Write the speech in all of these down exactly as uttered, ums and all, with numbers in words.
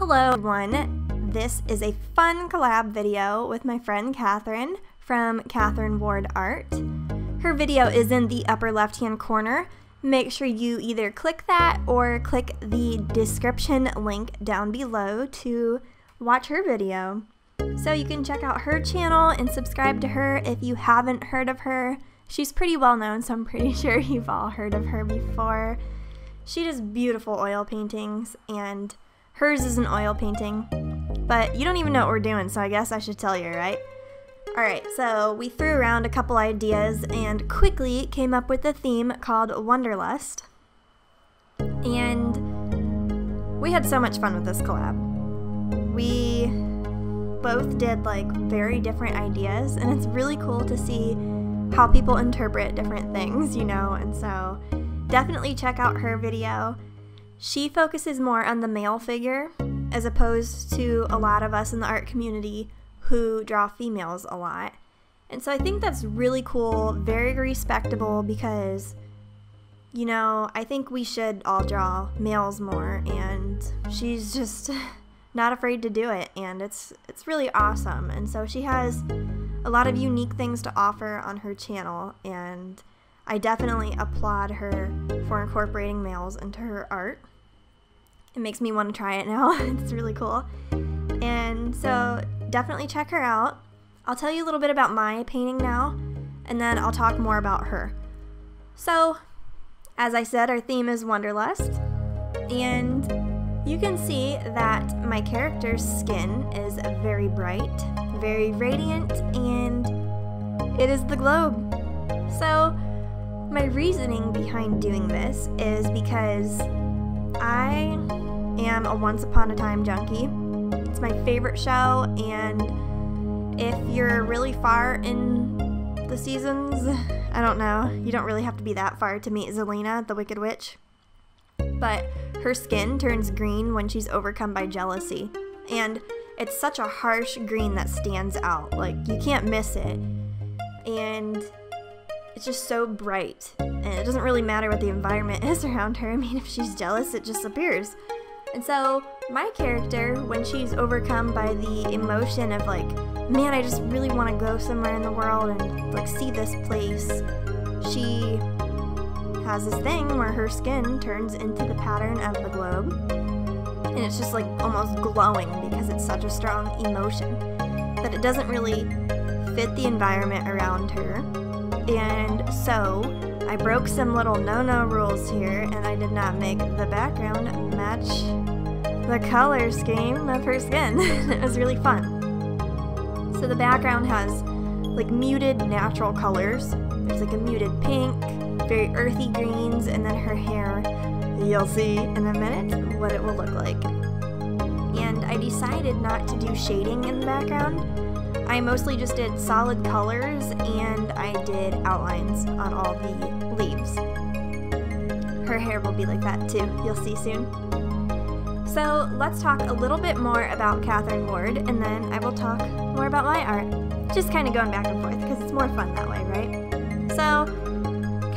Hello everyone, this is a fun collab video with my friend Katharine from Katharine Ward Art. Her video is in the upper left hand corner. Make sure you either click that or click the description link down below to watch her video. So you can check out her channel and subscribe to her if you haven't heard of her. She's pretty well known, so I'm pretty sure you've all heard of her before. She does beautiful oil paintings, and hers is an oil painting, but you don't even know what we're doing, so I guess I should tell you, right? Alright, so we threw around a couple ideas and quickly came up with a theme called Wonderlust, and we had so much fun with this collab. We both did like very different ideas, and it's really cool to see how people interpret different things, you know, and so definitely check out her video. She focuses more on the male figure as opposed to a lot of us in the art community who draw females a lot. And so I think that's really cool, very respectable, because, you know, I think we should all draw males more, and she's just not afraid to do it, and it's it's really awesome. And so she has a lot of unique things to offer on her channel, and I definitely applaud her for incorporating males into her art. It makes me want to try it now. It's really cool. And so definitely check her out. I'll tell you a little bit about my painting now, and then I'll talk more about her. So, as I said, our theme is Wonderlust, and you can see that my character's skin is very bright, very radiant, and it is the globe. So, my reasoning behind doing this is because I am a Once Upon a Time junkie. It's my favorite show, and if you're really far in the seasons, I don't know, you don't really have to be that far to meet Zelena, the Wicked Witch, but her skin turns green when she's overcome by jealousy, and it's such a harsh green that stands out, like you can't miss it, and it's just so bright, and it doesn't really matter what the environment is around her. I mean, if she's jealous, it just appears. And so my character, when she's overcome by the emotion of like, man, I just really want to go somewhere in the world and like see this place, she has this thing where her skin turns into the pattern of the globe, and it's just like almost glowing because it's such a strong emotion, but it doesn't really fit the environment around her. And so, I broke some little no-no rules here, and I did not make the background match the color scheme of her skin. It was really fun. So the background has like muted natural colors. There's like a muted pink, very earthy greens, and then her hair. You'll see in a minute what it will look like. And I decided not to do shading in the background. I mostly just did solid colors, and I did outlines on all the leaves. Her hair will be like that too, you'll see soon. So let's talk a little bit more about Katharine Ward, and then I will talk more about my art. Just kind of going back and forth because it's more fun that way, right? So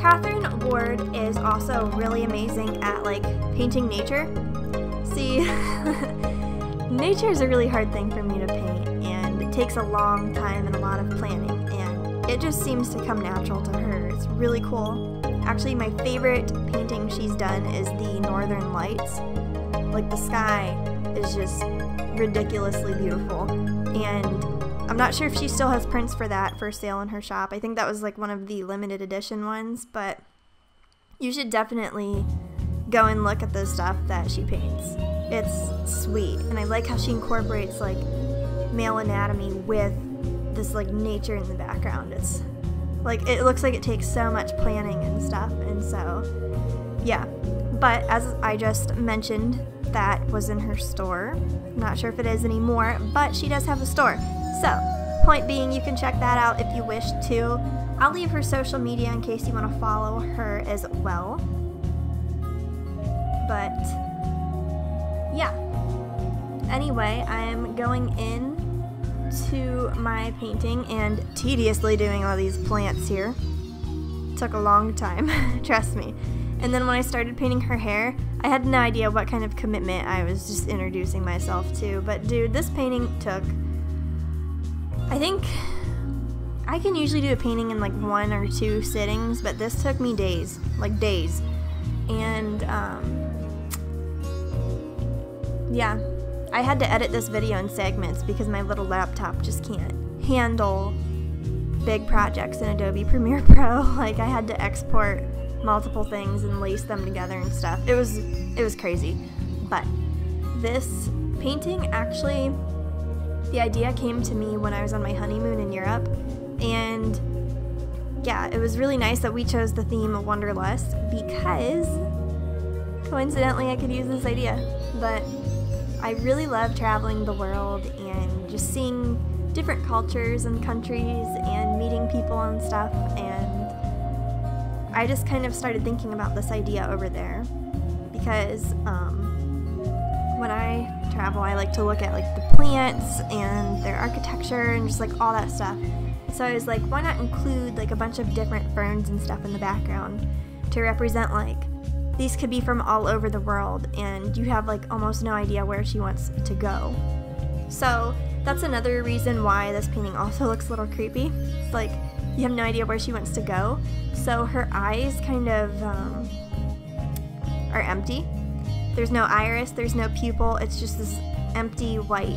Katharine Ward is also really amazing at like painting nature. See, nature is a really hard thing for me to paint, and takes a long time and a lot of planning, and it just seems to come natural to her. It's really cool. Actually, my favorite painting she's done is the Northern Lights. Like, the sky is just ridiculously beautiful, and I'm not sure if she still has prints for that for sale in her shop. I think that was like one of the limited edition ones, but you should definitely go and look at the stuff that she paints. It's sweet, and I like how she incorporates like male anatomy with this like nature in the background. It's like, it looks like it takes so much planning and stuff, and so yeah. But as I just mentioned, that was in her store. Not sure if it is anymore, but she does have a store. So point being, you can check that out if you wish to. I'll leave her social media in case you want to follow her as well. But yeah, anyway, I'm going in to my painting and tediously doing all these plants here. Took a long time, trust me. And then when I started painting her hair, I had no idea what kind of commitment I was just introducing myself to. But dude, this painting took, I think, I can usually do a painting in like one or two sittings, but this took me days, like days. And um, yeah, I had to edit this video in segments because my little laptop just can't handle big projects in Adobe Premiere Pro. Like, I had to export multiple things and lace them together and stuff. It was, it was crazy. But this painting, actually, the idea came to me when I was on my honeymoon in Europe, and yeah, it was really nice that we chose the theme of Wanderlust because coincidentally I could use this idea. But I really love traveling the world and just seeing different cultures and countries and meeting people and stuff, and I just kind of started thinking about this idea over there because um, when I travel, I like to look at like the plants and their architecture and just like all that stuff. So I was like, why not include like a bunch of different ferns and stuff in the background to represent like these could be from all over the world and you have like almost no idea where she wants to go. So that's another reason why this painting also looks a little creepy. It's like you have no idea where she wants to go, so her eyes kind of um, are empty. There's no iris, there's no pupil, it's just this empty white.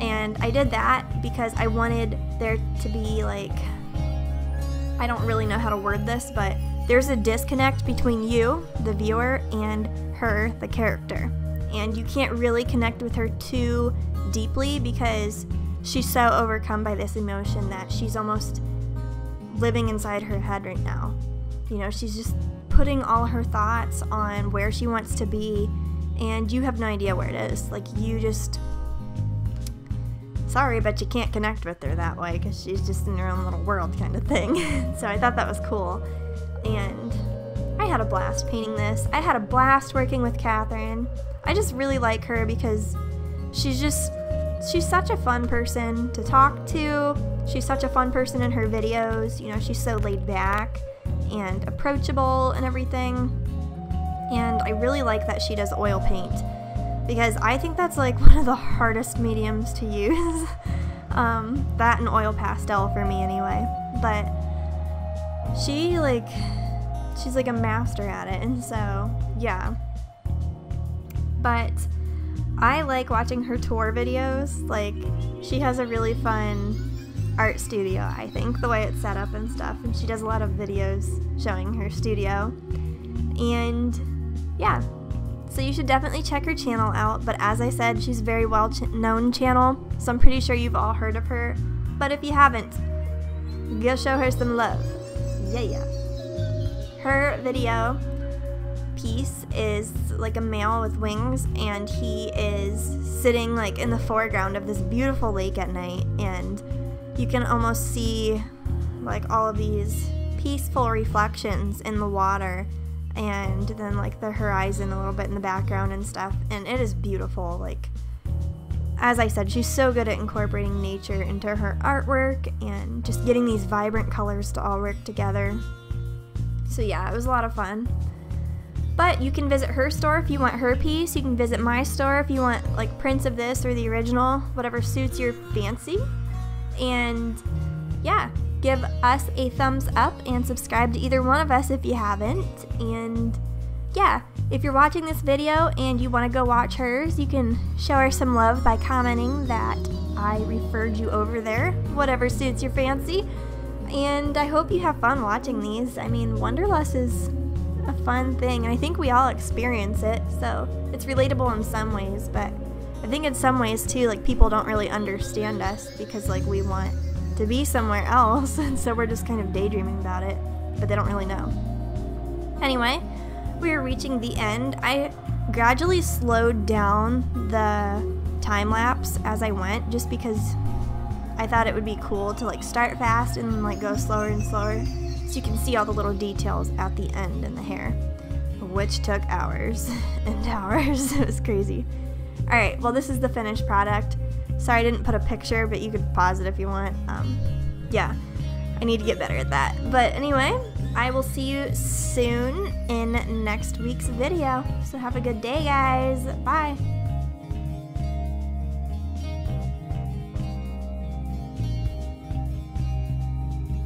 And I did that because I wanted there to be like, I don't really know how to word this, but there's a disconnect between you, the viewer, and her, the character. And you can't really connect with her too deeply because she's so overcome by this emotion that she's almost living inside her head right now. You know, she's just putting all her thoughts on where she wants to be, and you have no idea where it is. Like, you just, sorry, but you can't connect with her that way because she's just in her own little world kind of thing. So I thought that was cool, and I had a blast painting this. I had a blast working with Katharine. I just really like her because she's just, she's such a fun person to talk to. She's such a fun person in her videos. You know, she's so laid back and approachable and everything. And I really like that she does oil paint because I think that's like one of the hardest mediums to use. um, that and oil pastel for me anyway. But she like, she's like a master at it. And so, yeah. But I like watching her tour videos. Like, she has a really fun art studio, I think, the way it's set up and stuff, and she does a lot of videos showing her studio. And yeah, so you should definitely check her channel out. But as I said, she's a very well ch known channel, so I'm pretty sure you've all heard of her. But if you haven't, go show her some love. Yeah, yeah. Her video piece is like a male with wings, and he is sitting like in the foreground of this beautiful lake at night, and you can almost see like all of these peaceful reflections in the water, and then like the horizon a little bit in the background and stuff, and it is beautiful. Like, as I said, she's so good at incorporating nature into her artwork and just getting these vibrant colors to all work together. So yeah, it was a lot of fun. But you can visit her store if you want her piece. You can visit my store if you want like prints of this or the original, whatever suits your fancy. And yeah, give us a thumbs up and subscribe to either one of us if you haven't. And yeah, if you're watching this video and you want to go watch hers, you can show her some love by commenting that I referred you over there, whatever suits your fancy. And I hope you have fun watching these. I mean, Wanderlust is a fun thing, and I think we all experience it, so it's relatable in some ways, but I think in some ways too, like, people don't really understand us because like we want to be somewhere else, and so we're just kind of daydreaming about it, but they don't really know. Anyway, we are reaching the end. I gradually slowed down the time lapse as I went just because I thought it would be cool to like start fast and like go slower and slower, so you can see all the little details at the end in the hair, which took hours and hours. It was crazy. Alright, well, this is the finished product. Sorry I didn't put a picture, but you could pause it if you want. Um, yeah, I need to get better at that. But anyway, I will see you soon in next week's video. So have a good day, guys. Bye.